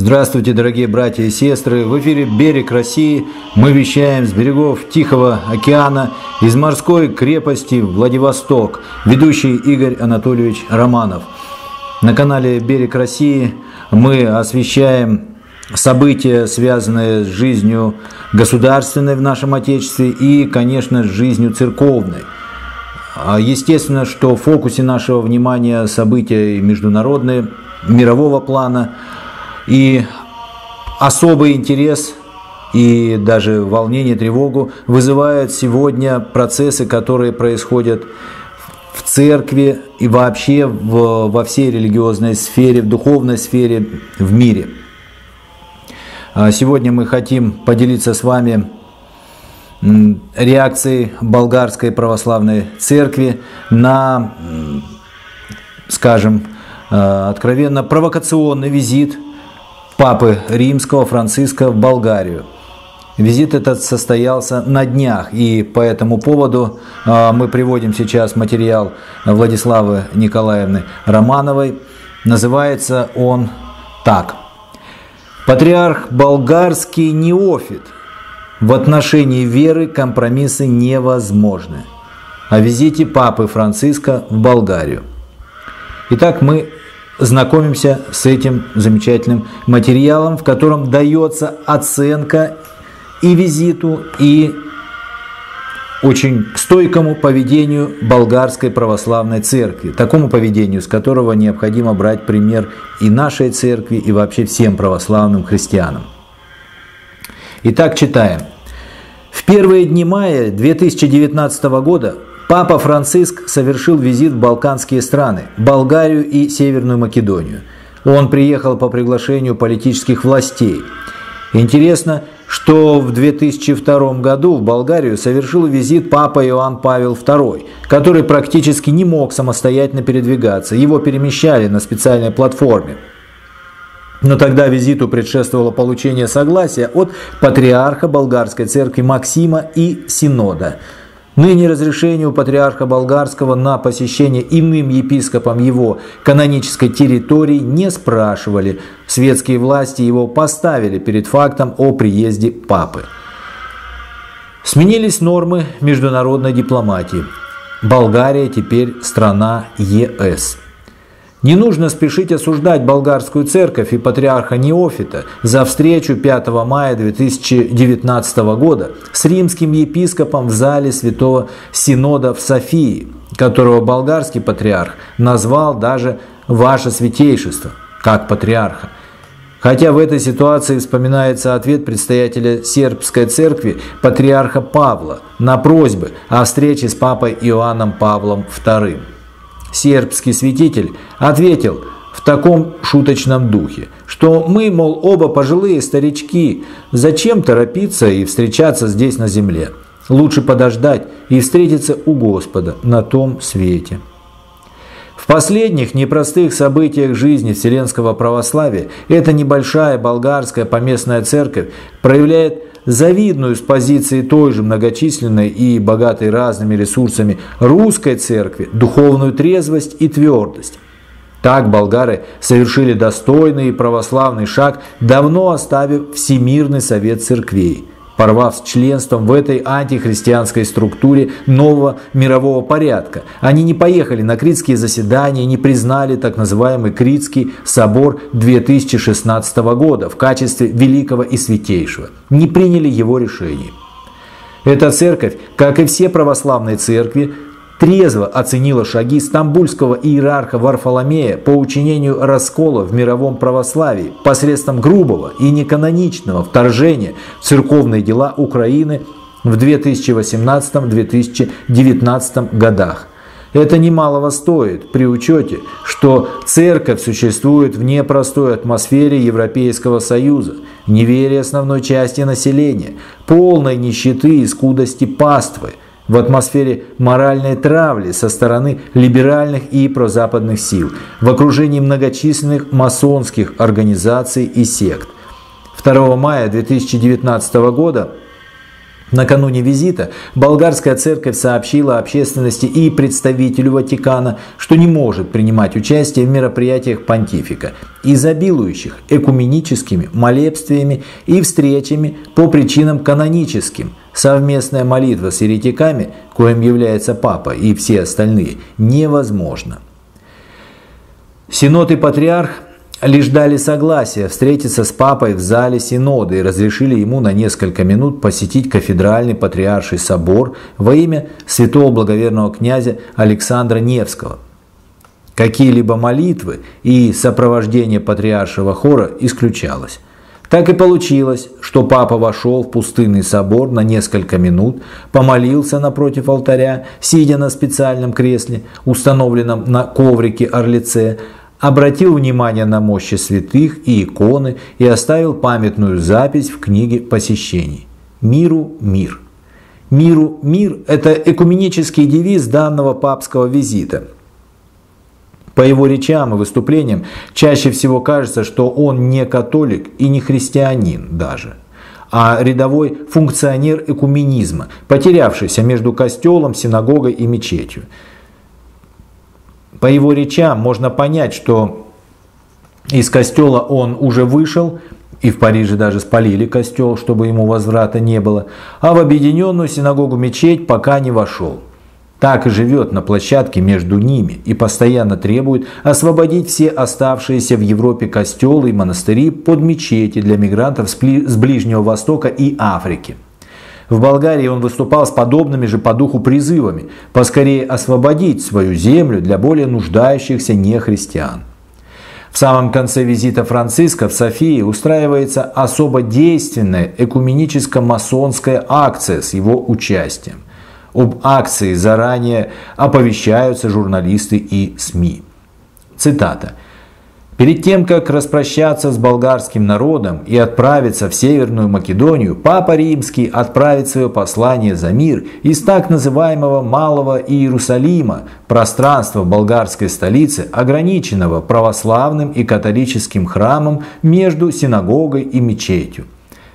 Здравствуйте, дорогие братья и сестры! В эфире «Берег России». Мы вещаем с берегов Тихого океана, из морской крепости Владивосток. Ведущий Игорь Анатольевич Романов. На канале «Берег России» мы освещаем события, связанные с жизнью государственной в нашем Отечестве и, конечно, с жизнью церковной. Естественно, что в фокусе нашего внимания события международные, мирового плана. И особый интерес и даже волнение, тревогу вызывают сегодня процессы, которые происходят в церкви и вообще во всей религиозной сфере, в духовной сфере, в мире. Сегодня мы хотим поделиться с вами реакцией Болгарской Православной Церкви на, скажем, откровенно провокационный визит Папы Римского Франциска в Болгарию. Визит этот состоялся на днях, и по этому поводу мы приводим сейчас материал Владиславы Николаевны Романовой. Называется он так. Патриарх болгарский Неофит. В отношении веры компромиссы невозможны. О визите Папы Франциска в Болгарию. Итак, мы знакомимся с этим замечательным материалом, в котором дается оценка и визиту, и очень стойкому поведению Болгарской Православной Церкви. Такому поведению, с которого необходимо брать пример и нашей церкви, и вообще всем православным христианам. Итак, читаем. В первые дни мая 2019 года Папа Франциск совершил визит в балканские страны, Болгарию и Северную Македонию. Он приехал по приглашению политических властей. Интересно, что в 2002 году в Болгарию совершил визит папа Иоанн Павел II, который практически не мог самостоятельно передвигаться. Его перемещали на специальной платформе. Но тогда визиту предшествовало получение согласия от патриарха Болгарской церкви Максима и Синода. Ныне разрешению патриарха болгарского на посещение иным епископом его канонической территории не спрашивали. Светские власти его поставили перед фактом о приезде папы. Сменились нормы международной дипломатии. Болгария теперь страна ЕС. Не нужно спешить осуждать болгарскую церковь и патриарха Неофита за встречу 5 мая 2019 года с римским епископом в зале Святого Синода в Софии, которого болгарский патриарх назвал даже «Ваше Святейшество» как патриарха. Хотя в этой ситуации вспоминается ответ предстоятеля сербской церкви патриарха Павла на просьбы о встрече с папой Иоанном Павлом II. Сербский святитель ответил в таком шуточном духе, что мы, мол, оба пожилые старички, зачем торопиться и встречаться здесь на земле? Лучше подождать и встретиться у Господа на том свете. В последних непростых событиях жизни вселенского православия эта небольшая болгарская поместная церковь проявляет завидную с позиции той же многочисленной и богатой разными ресурсами русской церкви духовную трезвость и твердость. Так болгары совершили достойный и православный шаг, давно оставив Всемирный совет церквей, порвав с членством в этой антихристианской структуре нового мирового порядка. Они не поехали на критские заседания, не признали так называемый Критский собор 2016 года в качестве великого и святейшего, не приняли его решений. Эта церковь, как и все православные церкви, трезво оценила шаги стамбульского иерарха Варфоломея по учинению раскола в мировом православии посредством грубого и неканоничного вторжения в церковные дела Украины в 2018-2019 годах. Это немалого стоит при учете, что церковь существует в непростой атмосфере Европейского Союза, неверия основной части населения, полной нищеты и скудости паствы, в атмосфере моральной травли со стороны либеральных и прозападных сил, в окружении многочисленных масонских организаций и сект. 2 мая 2019 года Накануне визита Болгарская церковь сообщила общественности и представителю Ватикана, что не может принимать участие в мероприятиях понтифика, изобилующих экуменическими молебствиями и встречами по причинам каноническим. Совместная молитва с еретиками, коим является папа и все остальные, невозможна. Синод и патриарх лишь дали согласие встретиться с папой в зале синода и разрешили ему на несколько минут посетить кафедральный патриарший собор во имя святого благоверного князя Александра Невского. Какие-либо молитвы и сопровождение патриаршего хора исключалось. Так и получилось, что папа вошел в пустынный собор на несколько минут, помолился напротив алтаря, сидя на специальном кресле, установленном на коврике орлице, обратил внимание на мощи святых и иконы и оставил памятную запись в книге посещений. «Миру мир». «Миру мир» – это экуменический девиз данного папского визита. По его речам и выступлениям чаще всего кажется, что он не католик и не христианин даже, а рядовой функционер экуменизма, потерявшийся между костелом, синагогой и мечетью. По его речам можно понять, что из костела он уже вышел, и в Париже даже спалили костел, чтобы ему возврата не было, а в объединенную синагогу-мечеть пока не вошел. Так и живет на площадке между ними и постоянно требует освободить все оставшиеся в Европе костелы и монастыри под мечети для мигрантов с Ближнего Востока и Африки. В Болгарии он выступал с подобными же по духу призывами поскорее освободить свою землю для более нуждающихся нехристиан. В самом конце визита Франциска в Софии устраивается особо действенная экуменическо-масонская акция с его участием. Об акции заранее оповещаются журналисты и СМИ. Цитата. «Перед тем, как распрощаться с болгарским народом и отправиться в Северную Македонию, Папа Римский отправит свое послание за мир из так называемого Малого Иерусалима, пространства болгарской столицы, ограниченного православным и католическим храмом между синагогой и мечетью.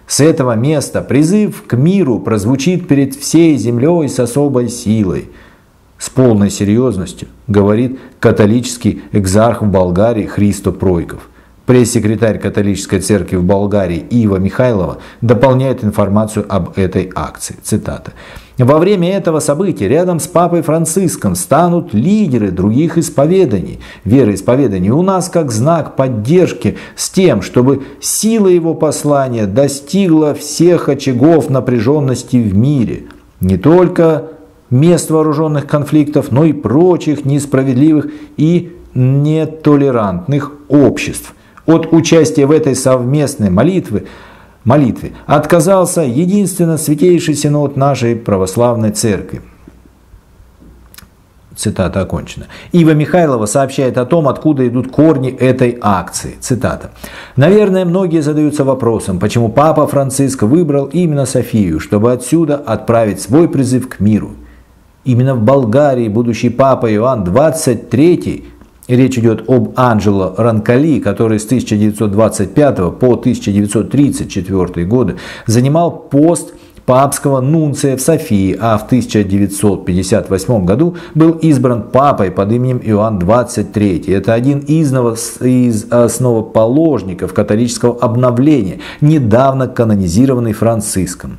С этого места призыв к миру прозвучит перед всей землей с особой силой». С полной серьезностью говорит католический экзарх в Болгарии Христо Пройков. Пресс-секретарь католической церкви в Болгарии Ива Михайлова дополняет информацию об этой акции. Цитата. «Во время этого события рядом с Папой Франциском станут лидеры других исповеданий, вероисповеданий у нас как знак поддержки с тем, чтобы сила его послания достигла всех очагов напряженности в мире, не только мест вооруженных конфликтов, но и прочих несправедливых и нетолерантных обществ. От участия в этой совместной молитве отказался единственно Святейший Синод нашей Православной Церкви». Цитата окончена. Ива Михайлова сообщает о том, откуда идут корни этой акции. Цитата. «Наверное, многие задаются вопросом, почему Папа Франциск выбрал именно Софию, чтобы отсюда отправить свой призыв к миру. Именно в Болгарии будущий Папа Иоанн XXIII, речь идет об Анджело Ранкали, который с 1925 по 1934 годы занимал пост папского нунция в Софии, а в 1958 году был избран папой под именем Иоанн XXIII. Это один из основоположников католического обновления, недавно канонизированный Франциском.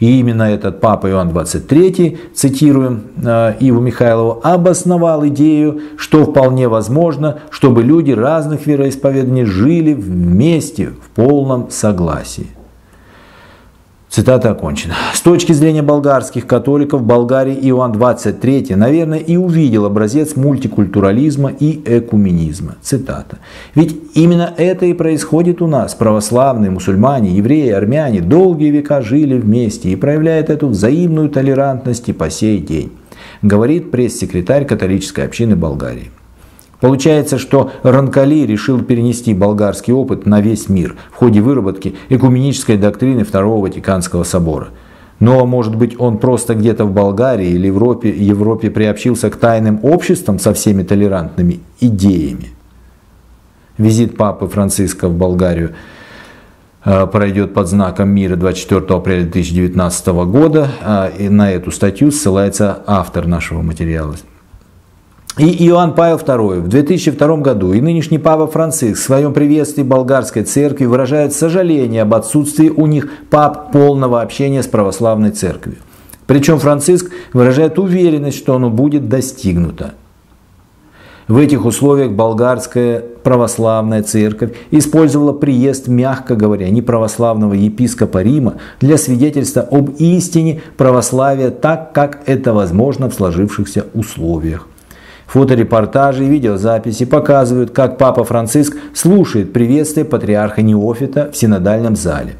И именно этот папа Иоанн XXIII, цитируем Иву Михайлову, обосновал идею, что вполне возможно, чтобы люди разных вероисповеданий жили вместе в полном согласии. Цитата окончена. С точки зрения болгарских католиков, Болгария Иоанн XXIII, наверное, и увидел образец мультикультурализма и экуменизма. Цитата. Ведь именно это и происходит у нас. Православные, мусульмане, евреи, армяне долгие века жили вместе и проявляют эту взаимную толерантность и по сей день, говорит пресс-секретарь католической общины Болгарии. Получается, что Ранкали решил перенести болгарский опыт на весь мир в ходе выработки экуменической доктрины Второго Ватиканского собора. Но, может быть, он просто где-то в Болгарии или Европе приобщился к тайным обществам со всеми толерантными идеями. Визит Папы Франциска в Болгарию пройдет под знаком мира 24 апреля 2019 года. И на эту статью ссылается автор нашего материала. И Иоанн Павел II в 2002 году и нынешний Папа Франциск в своем приветствии болгарской церкви выражают сожаление об отсутствии у них пап полного общения с православной церковью. Причем Франциск выражает уверенность, что оно будет достигнуто. В этих условиях болгарская православная церковь использовала приезд, мягко говоря, неправославного епископа Рима для свидетельства об истине православия так, как это возможно в сложившихся условиях. Фоторепортажи и видеозаписи показывают, как Папа Франциск слушает приветствие патриарха Неофита в синодальном зале.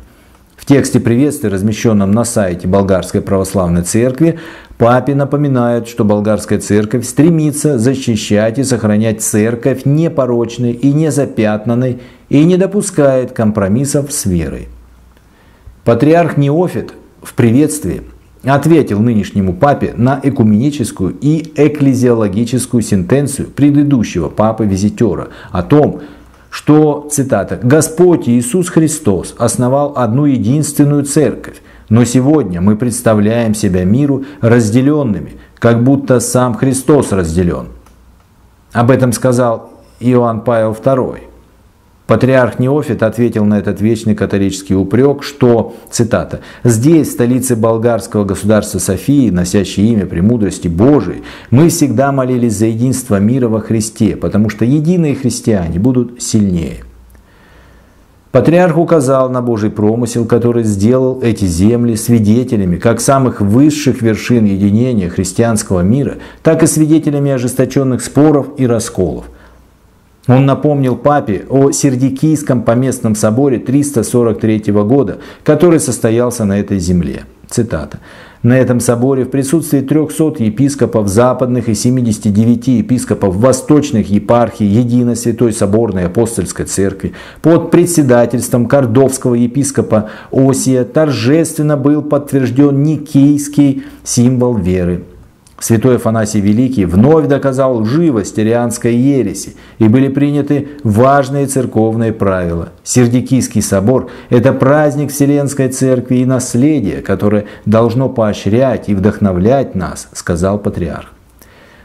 В тексте приветствия, размещенном на сайте Болгарской Православной Церкви, папе напоминают, что Болгарская Церковь стремится защищать и сохранять Церковь непорочной и незапятнанной и не допускает компромиссов с верой. Патриарх Неофит в приветствии ответил нынешнему папе на экуменическую и экклезиологическую сентенцию предыдущего папы-визитера о том, что, цитата, «Господь Иисус Христос основал одну единственную церковь, но сегодня мы представляем себя миру разделенными, как будто сам Христос разделен». Об этом сказал Иоанн Павел II. Патриарх Неофит ответил на этот вечный католический упрек, что, цитата, «Здесь, в столице болгарского государства Софии, носящей имя премудрости Божией, мы всегда молились за единство мира во Христе, потому что единые христиане будут сильнее». Патриарх указал на Божий промысел, который сделал эти земли свидетелями как самых высших вершин единения христианского мира, так и свидетелями ожесточенных споров и расколов. Он напомнил папе о Сердикийском поместном соборе 343 года, который состоялся на этой земле. Цитата. «На этом соборе в присутствии 300 епископов западных и 79 епископов восточных епархий Единой Святой Соборной Апостольской Церкви под председательством кордовского епископа Осия торжественно был подтвержден Никейский символ веры. Святой Афанасий Великий вновь доказал живость арианской ереси, и были приняты важные церковные правила. Сердикийский собор – это праздник Вселенской Церкви и наследие, которое должно поощрять и вдохновлять нас», – сказал патриарх.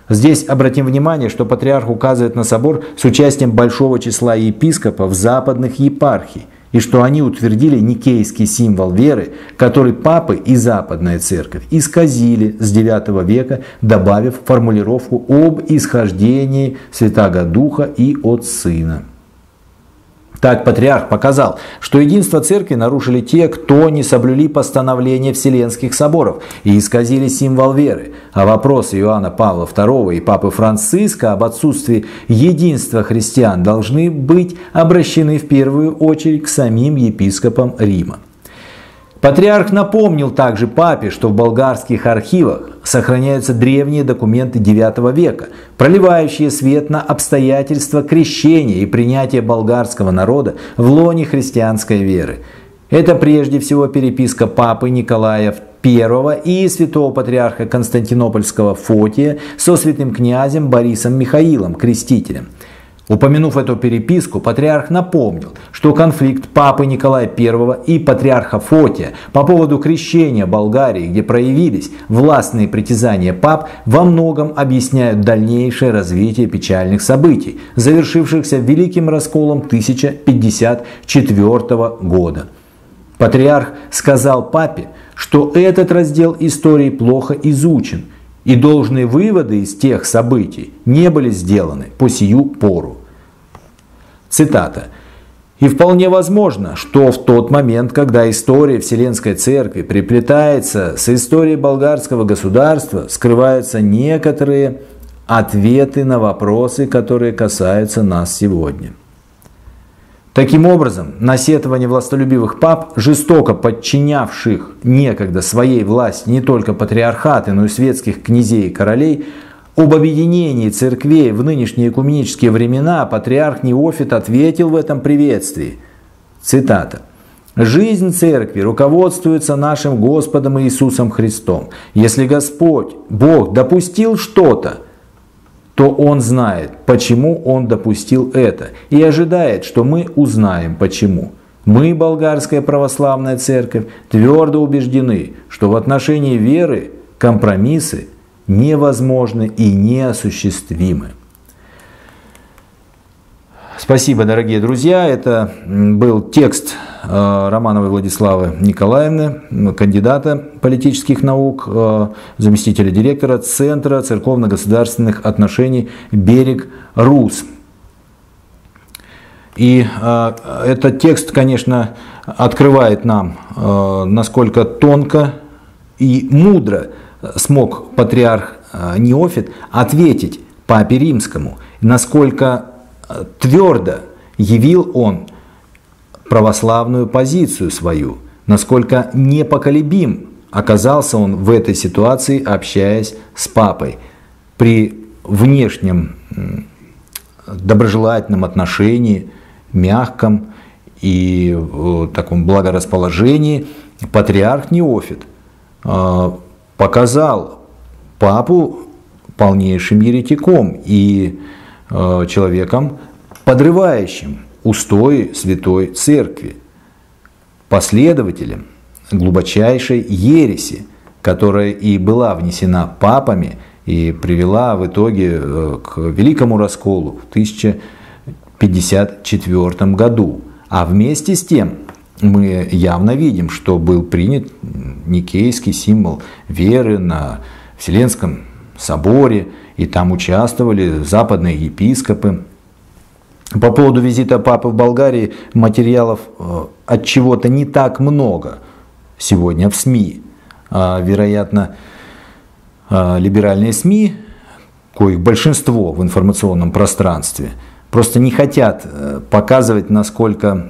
Здесь обратим внимание, что патриарх указывает на собор с участием большого числа епископов западных епархий, и что они утвердили никейский символ веры, который папы и западная церковь исказили с IX века, добавив формулировку об исхождении Святаго Духа и от Сына. Так патриарх показал, что единство церкви нарушили те, кто не соблюли постановления Вселенских соборов и исказили символ веры. А вопрос Иоанна Павла II и Папы Франциска об отсутствии единства христиан должны быть обращены в первую очередь к самим епископам Рима. Патриарх напомнил также папе, что в болгарских архивах сохраняются древние документы IX века, проливающие свет на обстоятельства крещения и принятия болгарского народа в лоне христианской веры. Это прежде всего переписка папы Николая I и святого патриарха Константинопольского Фотия со святым князем Борисом Михаилом, крестителем. Упомянув эту переписку, патриарх напомнил, что конфликт папы Николая I и патриарха Фотия по поводу крещения Болгарии, где проявились властные притязания пап, во многом объясняют дальнейшее развитие печальных событий, завершившихся великим расколом 1054 года. Патриарх сказал папе, что этот раздел истории плохо изучен, и должные выводы из тех событий не были сделаны по сию пору. Цитата. «И вполне возможно, что в тот момент, когда история Вселенской Церкви приплетается с историей болгарского государства, скрываются некоторые ответы на вопросы, которые касаются нас сегодня». Таким образом, насетование властолюбивых пап, жестоко подчинявших некогда своей власти не только патриархаты, но и светских князей и королей, об объединении церквей в нынешние экуменические времена патриарх Неофит ответил в этом приветствии. Цитата. «Жизнь церкви руководствуется нашим Господом Иисусом Христом. Если Господь, Бог, допустил что-то, то Он знает, почему Он допустил это, и ожидает, что мы узнаем, почему. Мы, Болгарская Православная Церковь, твердо убеждены, что в отношении веры компромиссы невозможны и неосуществимы. Спасибо, дорогие друзья. Это был текст Романовой Владиславы Николаевны, кандидата политических наук, заместителя директора Центра церковно-государственных отношений «Берег Рус». И этот текст, конечно, открывает нам, насколько тонко и мудро смог патриарх Неофит ответить Папе Римскому, насколько твердо явил он православную позицию свою, насколько непоколебим оказался он в этой ситуации, общаясь с папой. При внешнем доброжелательном отношении, мягком и таком благорасположении патриарх Неофит показал папу полнейшим еретиком и человеком, подрывающим устои Святой Церкви, последователем глубочайшей ереси, которая и была внесена папами и привела в итоге к великому расколу в 1054 году. А вместе с тем мы явно видим, что был принят Никейский символ веры на Вселенском соборе, и там участвовали западные епископы. По поводу визита папы в Болгарии материалов от чего-то не так много сегодня в СМИ. Вероятно, либеральные СМИ, коих большинство в информационном пространстве, просто не хотят показывать, насколько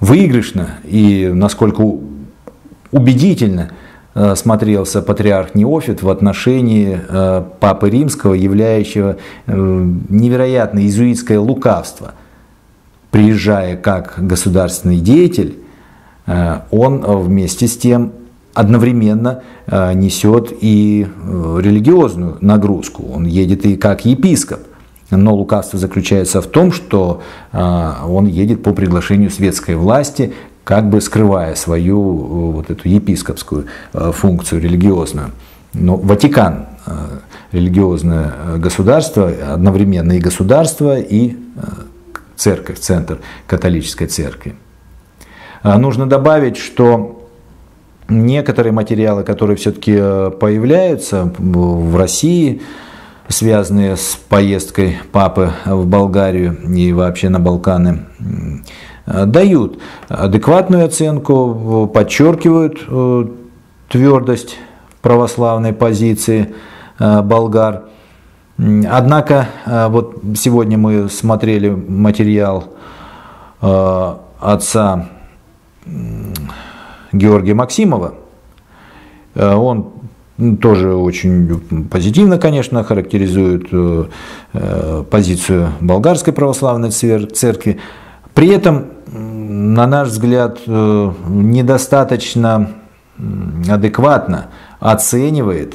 выигрышно и насколько убедительно смотрелся патриарх Неофит в отношении Папы Римского, являющего невероятное иезуитское лукавство. Приезжая как государственный деятель, он вместе с тем одновременно несет и религиозную нагрузку. Он едет и как епископ, но лукавство заключается в том, что он едет по приглашению светской власти, как бы скрывая свою вот эту епископскую функцию религиозную. Но Ватикан, религиозное государство, одновременно и государство, и церковь, центр католической церкви. Нужно добавить, что некоторые материалы, которые все-таки появляются в России, связанные с поездкой папы в Болгарию и вообще на Балканы, дают адекватную оценку, подчеркивают твердость православной позиции болгар. Однако, вот сегодня мы смотрели материал отца Георгия Максимова. Он тоже очень позитивно, конечно, характеризует позицию Болгарской Православной Церкви. При этом, на наш взгляд, недостаточно адекватно оценивает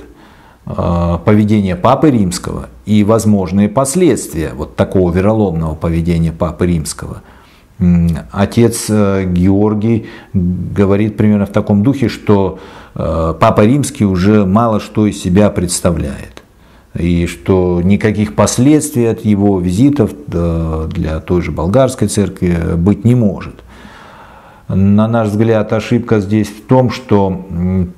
поведение Папы Римского и возможные последствия вот такого вероломного поведения Папы Римского. Отец Георгий говорит примерно в таком духе, что Папа Римский уже мало что из себя представляет, и что никаких последствий от его визитов для той же болгарской церкви быть не может. На наш взгляд, ошибка здесь в том, что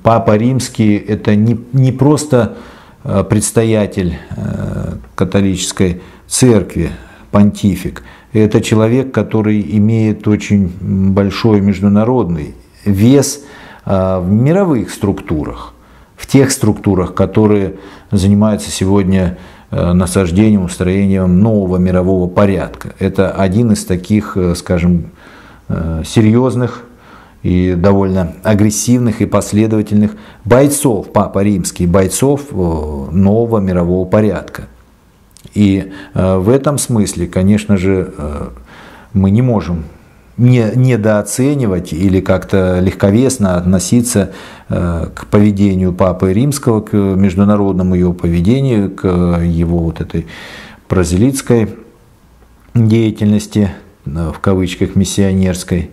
Папа Римский – это не просто предстоятель католической церкви, понтифик, это человек, который имеет очень большой международный вес в мировых структурах, в тех структурах, которые занимаются сегодня насаждением, устроением нового мирового порядка. Это один из таких, скажем, серьезных и довольно агрессивных и последовательных бойцов, Папа Римский, бойцов нового мирового порядка. И в этом смысле, конечно же, мы не можем недооценивать или как-то легковесно относиться к поведению Папы Римского, к международному его поведению, к его вот этой прозелитской деятельности, в кавычках, миссионерской.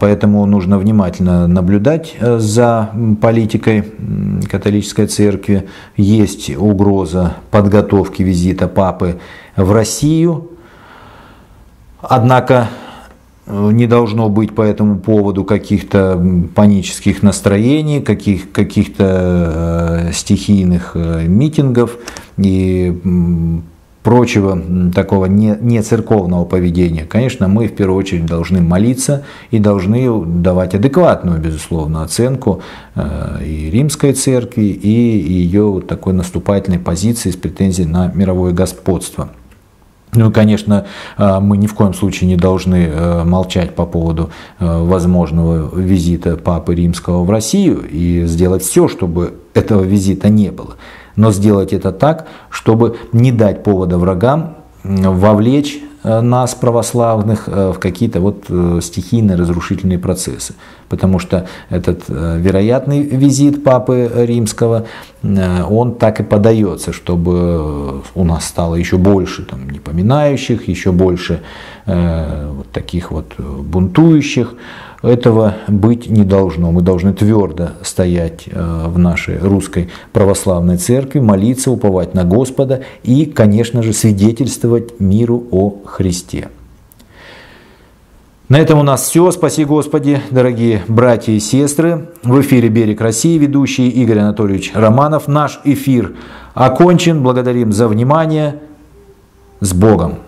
Поэтому нужно внимательно наблюдать за политикой католической церкви. Есть угроза подготовки визита папы в Россию. Однако не должно быть по этому поводу каких-то панических настроений, каких-то стихийных митингов и прочего такого не церковного поведения. Конечно, мы в первую очередь должны молиться и должны давать адекватную, безусловно, оценку и Римской церкви, и ее такой наступательной позиции с претензией на мировое господство. Ну и, конечно, мы ни в коем случае не должны молчать по поводу возможного визита Папы Римского в Россию и сделать все, чтобы этого визита не было. Но сделать это так, чтобы не дать повода врагам вовлечь нас, православных, в какие-то вот стихийные разрушительные процессы. Потому что этот вероятный визит Папы Римского, он так и подается, чтобы у нас стало еще больше там непоминающих, еще больше вот таких вот бунтующих. Этого быть не должно. Мы должны твердо стоять в нашей русской православной церкви, молиться, уповать на Господа и, конечно же, свидетельствовать миру о Христе. На этом у нас все. Спаси Господи, дорогие братья и сестры. В эфире «Берег России», ведущий Игорь Анатольевич Романов. Наш эфир окончен. Благодарим за внимание. С Богом!